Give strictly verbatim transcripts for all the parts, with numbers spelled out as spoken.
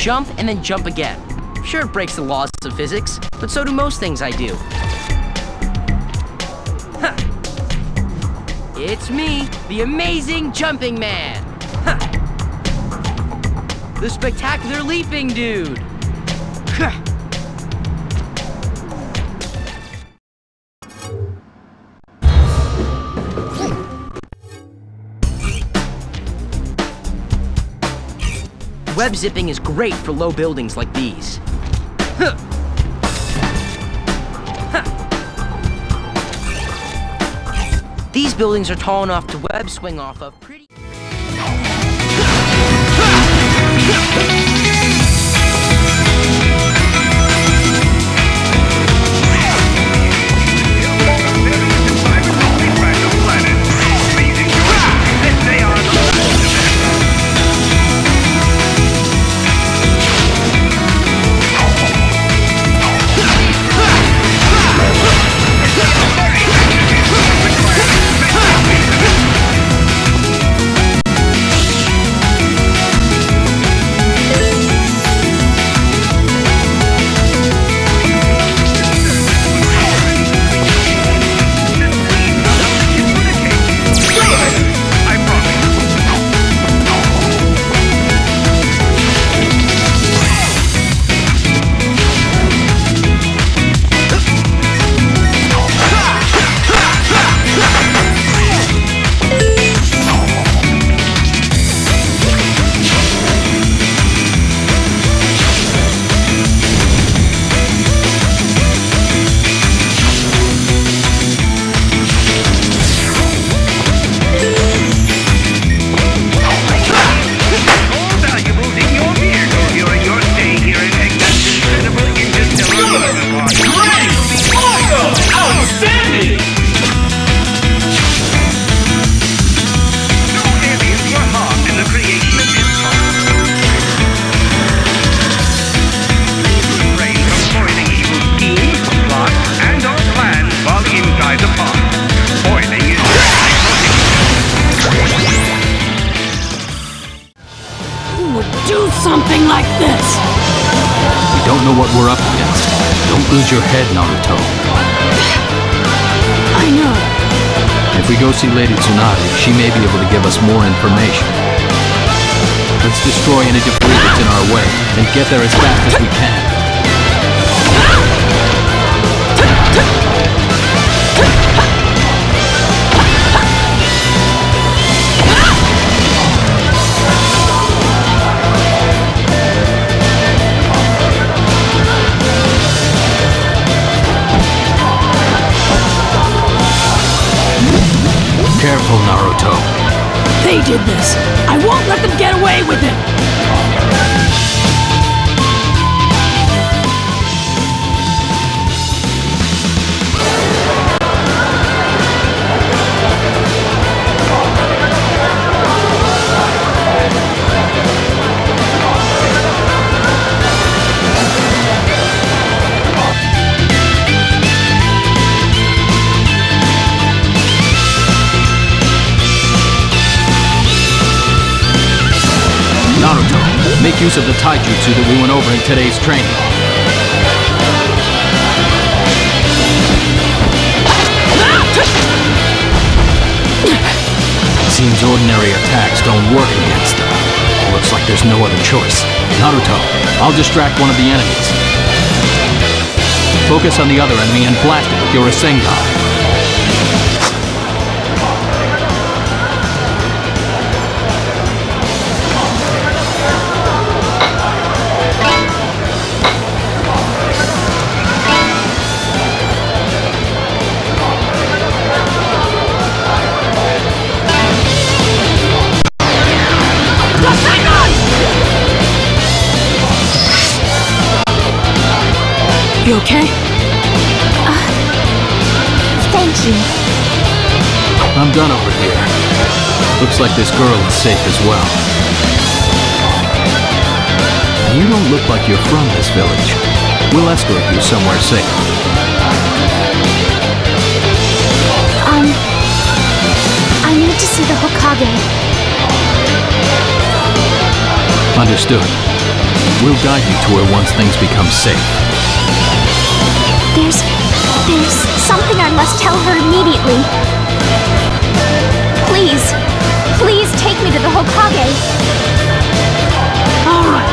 Jump and then jump again. Sure, it breaks the laws of physics, but so do most things I do. Huh. It's me, the amazing jumping man. Huh. The spectacular leaping dude. Huh. Web zipping is great for low buildings like these. Huh. Huh. These buildings are tall enough to web swing off of pretty... your head, Naruto. I know. If we go see Lady Tsunade, she may be able to give us more information. Let's destroy any debris that's in our way and get there as fast as we can. Naruto, make use of the taijutsu that we went over in today's training. Seems ordinary attacks don't work against them. Looks like there's no other choice. Naruto, I'll distract one of the enemies. Focus on the other enemy and blast it with your Rasengan. You okay? Uh, thank you. I'm done over here. Looks like this girl is safe as well. You don't look like you're from this village. We'll escort you somewhere safe. Um, I need to see the Hokage. Understood. We'll guide you to her once things become safe. There's... there's something I must tell her immediately. Please, please take me to the Hokage. Alright.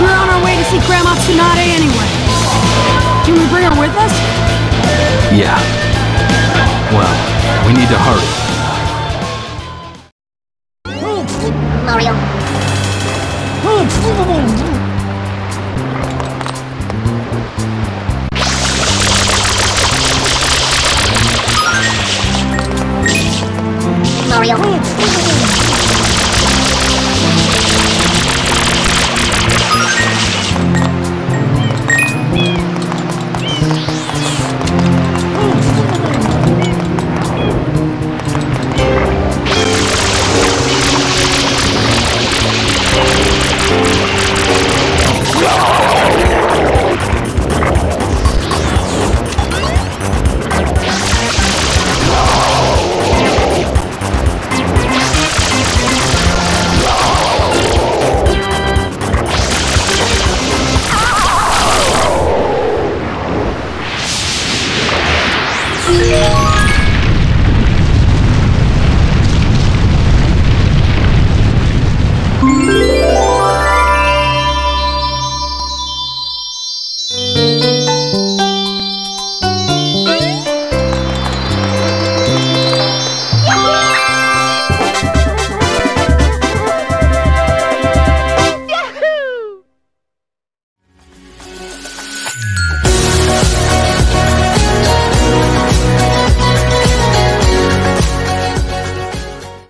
We're on our way to see Grandma Tsunade anyway. Can we bring her with us? Yeah. Well, we need to hurry. Mario. Mario.